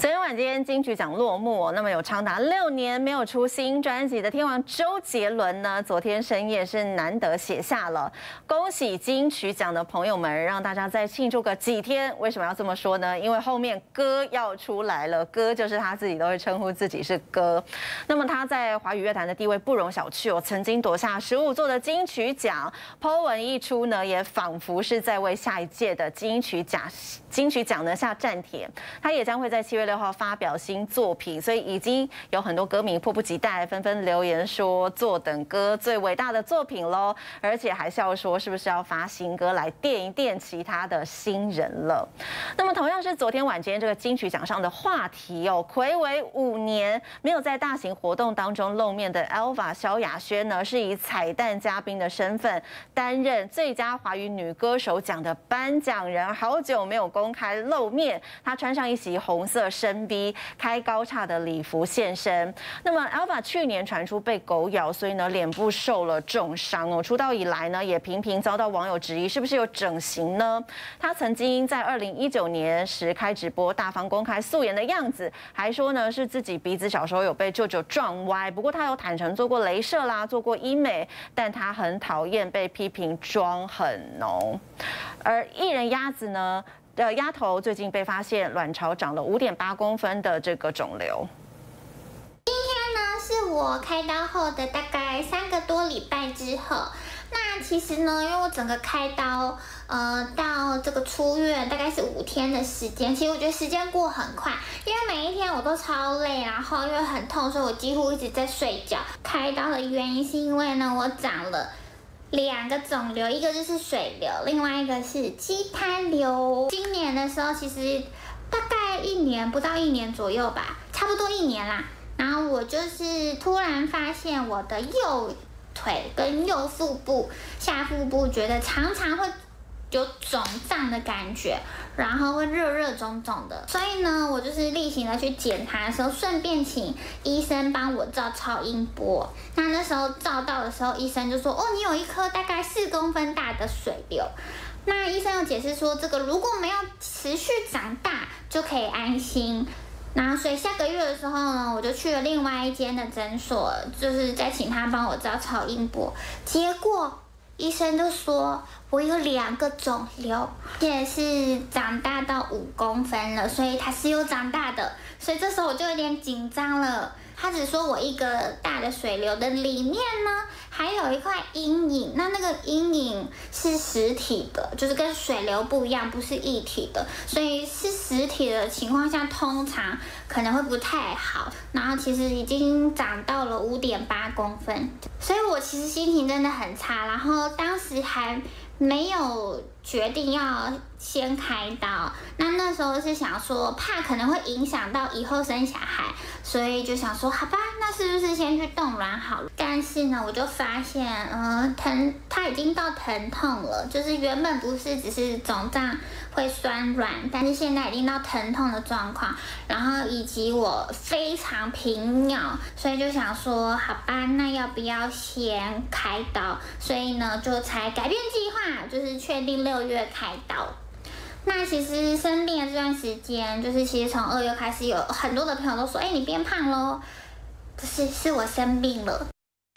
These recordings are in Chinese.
昨天晚间金曲奖落幕哦，那么有长达6年没有出新专辑的天王周杰伦呢，昨天深夜是难得写下了恭喜金曲奖的朋友们，让大家再庆祝个几天。为什么要这么说呢？因为后面歌要出来了，歌就是他自己都会称呼自己是歌。那么他在华语乐坛的地位不容小觑哦，曾经夺下15座的金曲奖。po 文一出呢，也仿佛是在为下一届的金曲奖呢下战帖。他也将会在7月6号发表新作品，所以已经有很多歌迷迫不及待，纷纷留言说坐等歌最伟大的作品喽，而且还笑说是不是要发新歌来垫一垫其他的新人了。那么同样是昨天晚间这个金曲奖上的话题哦，睽违5年没有在大型活动当中露面的 Elva 萧亚轩呢，是以彩蛋嘉宾的身份担任最佳华语女歌手奖的颁奖人，好久没有公开露面，她穿上一袭红色深 V 开高叉的礼服现身。那么 Elva 去年传出被狗咬，所以呢脸部受了重伤哦。出道以来呢也频频遭到网友质疑是不是有整形呢？她曾经在2019年时开直播，大方公开素颜的样子，还说呢是自己鼻子小时候有被舅舅撞歪。不过她有坦诚做过雷射啦，做过医美，但她很讨厌被批评妆很浓。而艺人鸭子呢？ 丫头最近被发现卵巢长了5.8公分的这个肿瘤。今天呢是我开刀后的大概3个多礼拜之后。那其实呢，因为我整个开刀，到这个出院大概是5天的时间。其实我觉得时间过很快，因为每一天我都超累，然后因为很痛，所以我几乎一直在睡觉。开刀的原因是因为呢，我长了 2个肿瘤，一个就是水瘤，另外一个是畸胎瘤。今年的时候，其实大概不到一年左右吧，差不多1年啦。然后我就是突然发现我的右腿跟右腹部、下腹部，觉得常常会有肿胀的感觉，然后会热肿肿的。所以呢，我就是例行的去检查的时候，顺便请医生帮我照超音波。 那时候照到的时候，医生就说：“哦，你有一颗大概4公分大的水瘤。”那医生又解释说，这个如果没有持续长大，就可以安心。然后，所以下个月的时候呢，我就去了另外一间的诊所，就是再请他帮我照超音波。结果医生就说我有2个肿瘤，也是长大到5公分了，所以它是有长大的。所以这时候我就有点紧张了。 他只说我一个大的水流的里面呢，还有一块阴影，那个阴影是实体的，就是跟水流不一样，不是一体的，所以是实体的情况下，通常可能会不太好。然后其实已经长到了5.8公分，所以我其实心情真的很差，然后当时还没有决定要先开刀，那时候是想说怕可能会影响到以后生小孩。 所以就想说，好吧，那是不是先去冻卵好了？但是呢，我就发现，它已经到疼痛了，就是原本不是只是肿胀会酸软，但是现在已经到疼痛的状况。然后以及我非常频尿，所以就想说，好吧，那要不要先开刀？所以呢，就才改变计划，就是确定6月开刀。 那其实生病的这段时间，就是其实从2月开始，有很多的朋友都说：“哎，你变胖咯。”是我生病了。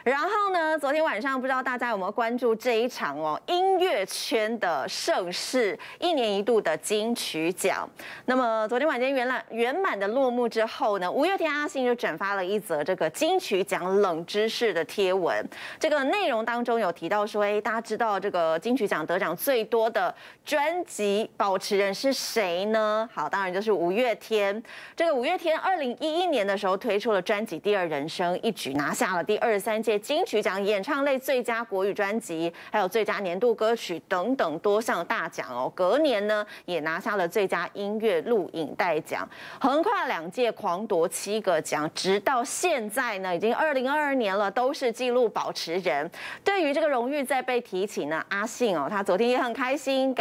然后呢？昨天晚上不知道大家有没有关注这一场哦，音乐圈的盛事，1年1度的金曲奖。那么昨天晚间圆满的落幕之后呢，五月天阿信就转发了一则这个金曲奖冷知识的贴文。这个内容当中有提到说，大家知道这个金曲奖得奖最多的专辑保持人是谁呢？好，当然就是五月天。这个五月天2011年的时候推出了专辑《第二人生》，一举拿下了第23届。 金曲奖演唱类最佳国语专辑，还有最佳年度歌曲等等多项大奖哦。隔年呢，也拿下了最佳音乐录影带奖，横跨2届狂夺7个奖，直到现在呢，已经2022年了，都是纪录保持人。对于这个荣誉再被提起呢，阿信哦，他昨天也很开心，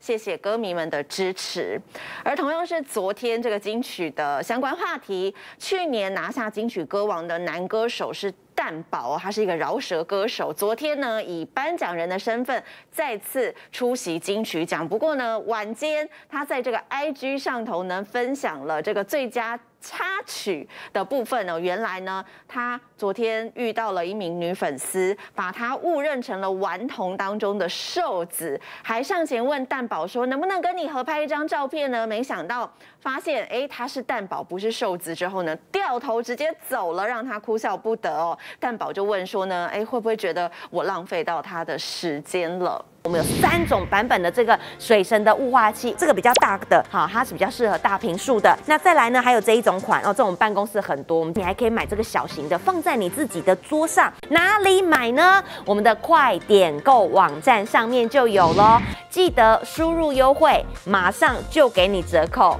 谢谢歌迷们的支持。而同样是昨天这个金曲的相关话题，去年拿下金曲歌王的男歌手是蛋宝哦，他是一个饶舌歌手。昨天呢，以颁奖人的身份再次出席金曲奖。不过呢，晚间他在这个 IG 上头呢，分享了这个最佳插曲的部分哦。原来呢，他昨天遇到了一名女粉丝，把他误认成了顽童当中的瘦子，还上前问蛋宝说能不能跟你合拍一张照片呢？没想到发现他是蛋宝不是瘦子之后呢，掉头直接走了，让他哭笑不得哦。蛋宝就问说呢，会不会觉得我浪费到他的时间了？ 我们有3种版本的这个水神的雾化器，这个比较大的，好，它是比较适合大平数的。那再来呢，还有这一种款哦，这种办公室很多，你还可以买这个小型的，放在你自己的桌上。哪里买呢？我们的快点购网站上面就有咯，记得输入优惠，马上就给你折扣。